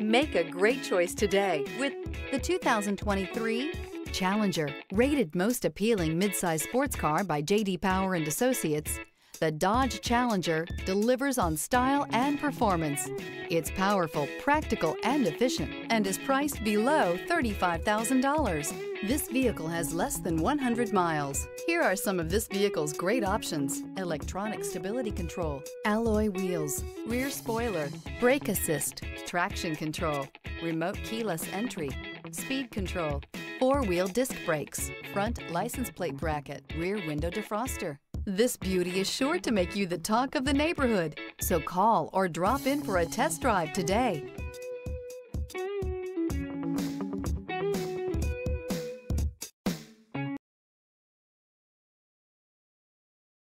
Make a great choice today with the 2023 Challenger. Rated most appealing midsize sports car by J.D. Power and Associates, the Dodge Challenger delivers on style and performance. It's powerful, practical, and efficient, and is priced below $35,000. This vehicle has less than 100 miles. Here are some of this vehicle's great options: electronic stability control, alloy wheels, rear spoiler, brake assist, traction control, remote keyless entry, speed control, four-wheel disc brakes, front license plate bracket, rear window defroster. This beauty is sure to make you the talk of the neighborhood, so call or drop in for a test drive today.